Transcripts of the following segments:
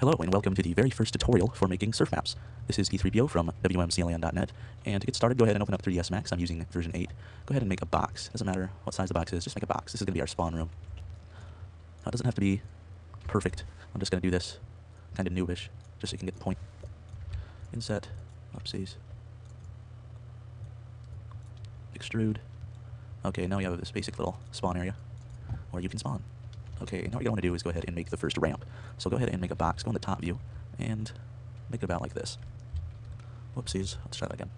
Hello and welcome to the very first tutorial for making surf maps. This is E3PO from wmclan.net, and to get started, go ahead and open up 3ds Max. I'm using version 8. Go ahead and make a box. Doesn't matter what size the box is, just make a box. This is going to be our spawn room. Now, it doesn't have to be perfect. I'm just going to do this kind of noobish, just so you can get the point. Inset, oopsies. Extrude. Okay, now we have this basic little spawn area where you can spawn. Okay, now what you want to do is go ahead and make the first ramp. So go ahead and make a box, go in the top view, and make it about like this. Whoopsies, let's try that again.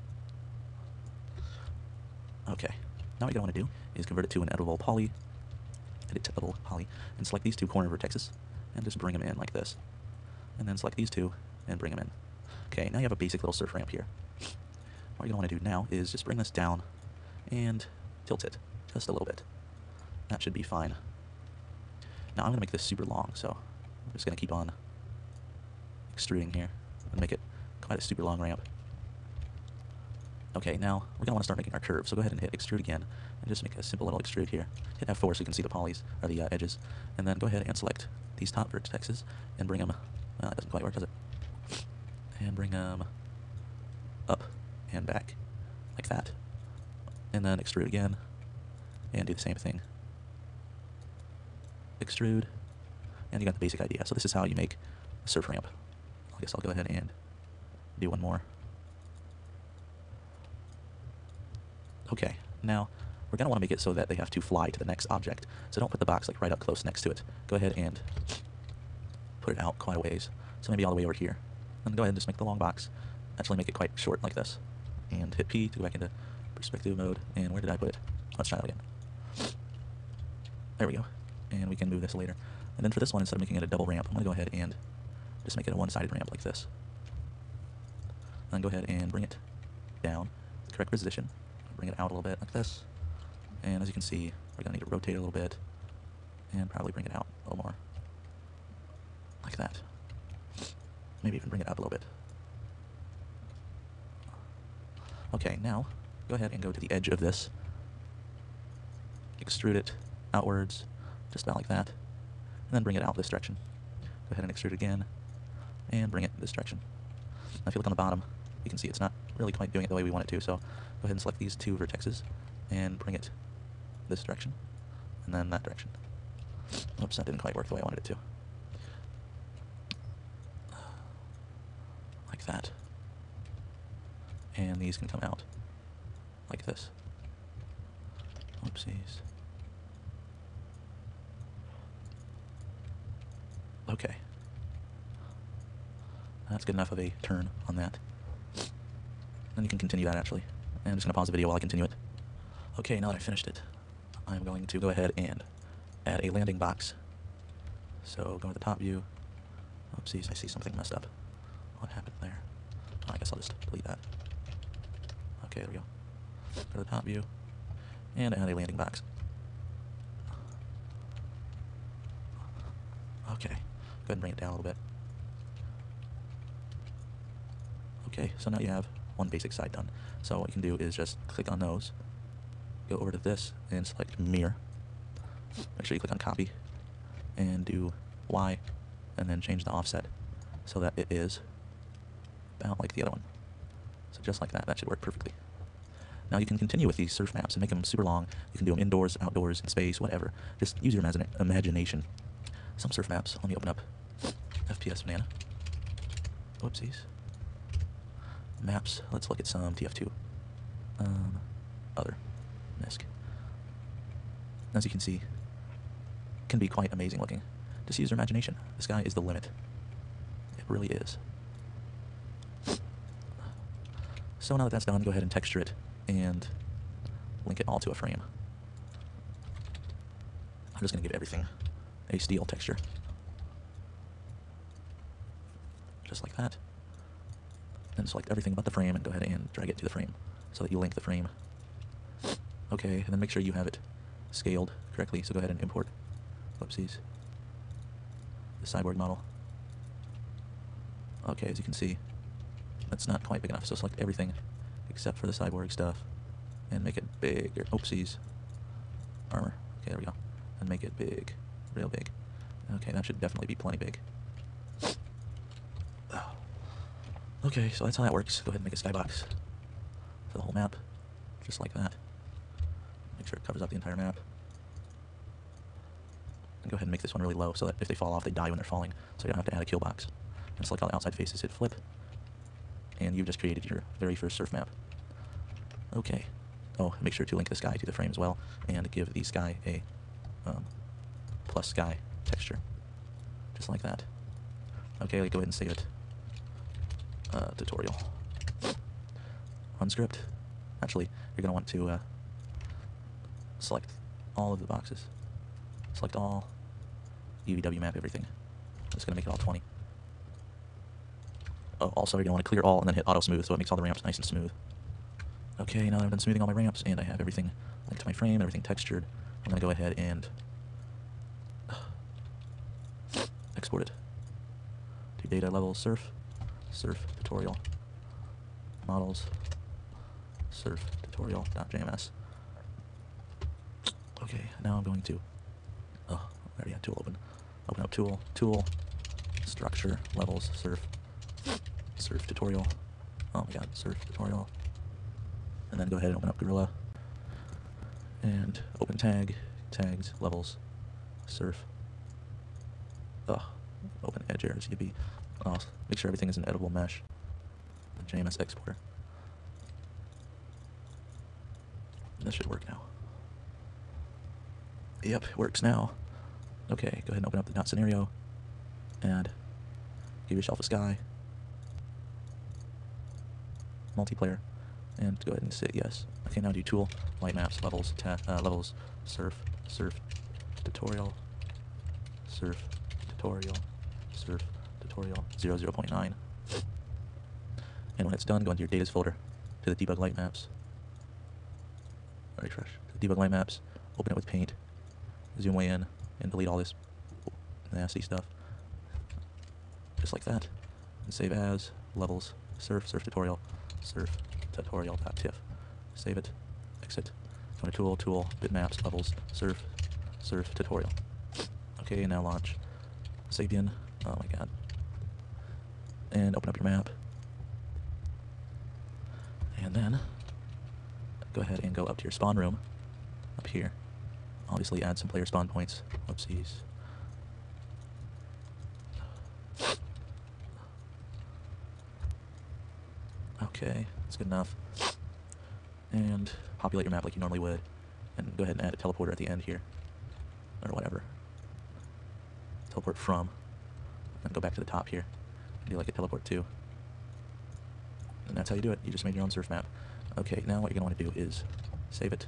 Okay, now what you want to do is convert it to an editable poly, and select these two corner vertexes, and just bring them in like this. And then select these two, and bring them in. Okay, now you have a basic little surf ramp here. What you want to do now is just bring this down, and tilt it just a little bit. That should be fine. Now I'm going to make this super long, so I'm just going to keep on extruding here and make it quite a super long ramp. Okay, now we're going to want to start making our curve, so go ahead and hit extrude again, and just make a simple little extrude here. Hit F4 so you can see the polys, or the edges, and then go ahead and select these top vertexes, and bring them, well, that doesn't quite work, does it? And bring them up and back, like that. And then extrude again, and do the same thing. Extrude, and you got the basic idea. So this is how you make a surf ramp. I guess I'll go ahead and do one more. Okay, now we're going to want to make it so that they have to fly to the next object. So don't put the box like right up close next to it. Go ahead and put it out quite a ways. So maybe all the way over here. And go ahead and just make the long box. Actually make it quite short like this. And hit P to go back into perspective mode. And where did I put it? Let's try that again. There we go. And we can move this later. And then for this one, instead of making it a double ramp, I'm going to go ahead and just make it a one-sided ramp like this. Then go ahead and bring it down to the correct position. Bring it out a little bit like this. And as you can see, we're going to need to rotate a little bit and probably bring it out a little more. Like that. Maybe even bring it up a little bit. Okay, now go ahead and go to the edge of this. Extrude it outwards. Just about like that, and then bring it out this direction. Go ahead and extrude again, and bring it this direction. Now if you look on the bottom, you can see it's not really quite doing it the way we want it to, so go ahead and select these two vertexes, and bring it this direction, and then that direction. Oops, that didn't quite work the way I wanted it to. Like that. And these can come out like this. Oopsies. Okay, that's good enough of a turn on that. Then you can continue that actually. And I'm just going to pause the video while I continue it. Okay, now that I finished it, I'm going to go ahead and add a landing box. So go to the top view. Oopsies, I see something messed up. What happened there? I guess I'll just delete that. Okay, there we go. Go to the top view, and add a landing box. Okay. Go ahead and bring it down a little bit. Okay, so now you have one basic side done. So what you can do is just click on those, go over to this, and select mirror. Make sure you click on copy, and do Y, and then change the offset so that it is about like the other one. So just like that, that should work perfectly. Now you can continue with these surf maps and make them super long. You can do them indoors, outdoors, in space, whatever. Just use your imagination. Some surf maps. Let me open up FPS banana. Whoopsies. Maps. Let's look at some TF2. Other. Misc. As you can see, can be quite amazing looking. Just use your imagination. The sky is the limit. It really is. So now that that's done, go ahead and texture it and link it all to a frame. I'm just going to give everything a steel texture. Just like that. And select everything but the frame and go ahead and drag it to the frame so that you link the frame. Okay, and then make sure you have it scaled correctly, so go ahead and import. Whoopsies. The cyborg model. Okay, as you can see, that's not quite big enough, so select everything except for the cyborg stuff and make it bigger. Oopsies. Armor. Okay, there we go. And make it big. Real big. Okay, that should definitely be plenty big. Okay, so that's how that works. Go ahead and make a skybox for the whole map, just like that. Make sure it covers up the entire map. And go ahead and make this one really low so that if they fall off, they die when they're falling, so you don't have to add a kill box. And select all the outside faces, hit flip, and you've just created your very first surf map. Okay. Oh, make sure to link the sky to the frame as well, and give the sky a plus sky texture, just like that. Okay, go ahead and save it. Tutorial. Unscript. Actually, you're gonna want to select all of the boxes. Select all, UVW map, everything. It's gonna make it all 20. Oh, also, you're gonna want to clear all and then hit auto smooth so it makes all the ramps nice and smooth. Okay, now that I've done smoothing all my ramps and I have everything linked to my frame, everything textured, I'm going to go ahead and export it to data level surf, surf tutorial, models, surf tutorial.jms. Okay, now I'm going to, oh, I already had tool open. Open up tool, tool, structure, levels, surf, surf tutorial. Oh my god, surf tutorial. And then go ahead and open up Gorilla, and open tag, tags, levels, surf, open edge RGB, make sure everything is an editable mesh, JMS exporter. This should work now. Yep, it works now. Okay, go ahead and open up the dot scenario, and give yourself a sky, multiplayer. And go ahead and say yes. Okay, now do tool, light maps, levels, levels, surf, surf, tutorial, surf, tutorial, surf, tutorial, 0.9. And when it's done, go into your datas folder, to the debug light maps. Refresh. Debug light maps, open it with paint, zoom way in, and delete all this nasty stuff. Just like that. And save as, levels, surf, surf, tutorial, surf, tutorial.tiff. Save it, exit, go to tool, tool, bitmaps, levels, surf, surf, tutorial. Okay, now launch Sapien, oh my god. And open up your map. And then, go ahead and go up to your spawn room, up here. Obviously add some player spawn points, whoopsies. Okay, that's good enough. And populate your map like you normally would. And go ahead and add a teleporter at the end here. Or whatever. Teleport from. And go back to the top here. Do like a teleport to. And that's how you do it. You just made your own surf map. Okay, now what you're going to want to do is save it.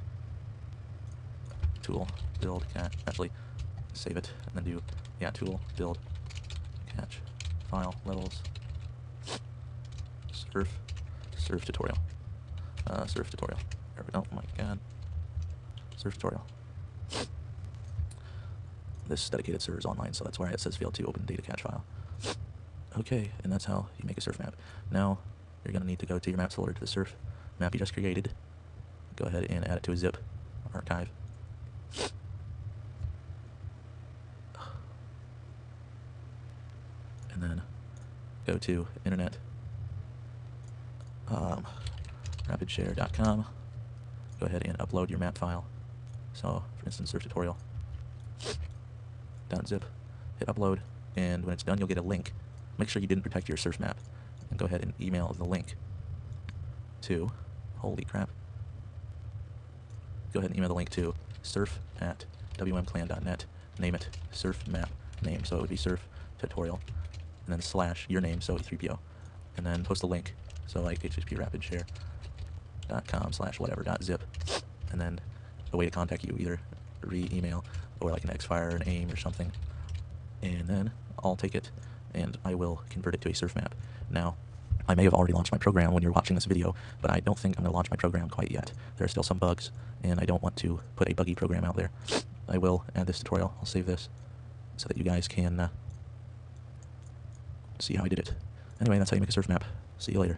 Tool, build, catch. Actually, save it. And then do, yeah, tool, build, catch, file, levels, surf. Surf tutorial. Surf tutorial. There we go. Oh my god. Surf tutorial. This dedicated server is online, so that's why it says failed to open data cache file. Okay, and that's how you make a surf map. Now, you're gonna need to go to your maps folder to the surf map you just created. Go ahead and add it to a zip archive. And then go to internet. Rapidshare.com. Go ahead and upload your map file. So, for instance, search tutorial. .zip. Hit upload, and when it's done, you'll get a link. Make sure you didn't protect your surf map, and go ahead and email the link to. Holy crap! Go ahead and email the link to surf@wmclan.net. Name it surf map name, so it would be surf tutorial, and then slash your name, so E3PO, and then post the link. So like http://rapidshare.com/whatever.zip, and then a way to contact you, either re-email or like an Xfire, an AIM or something. And then I'll take it and I will convert it to a surf map. Now, I may have already launched my program when you're watching this video, but I don't think I'm going to launch my program quite yet. There are still some bugs, and I don't want to put a buggy program out there. I will add this tutorial. I'll save this so that you guys can see how I did it. Anyway, that's how you make a surf map. See you later.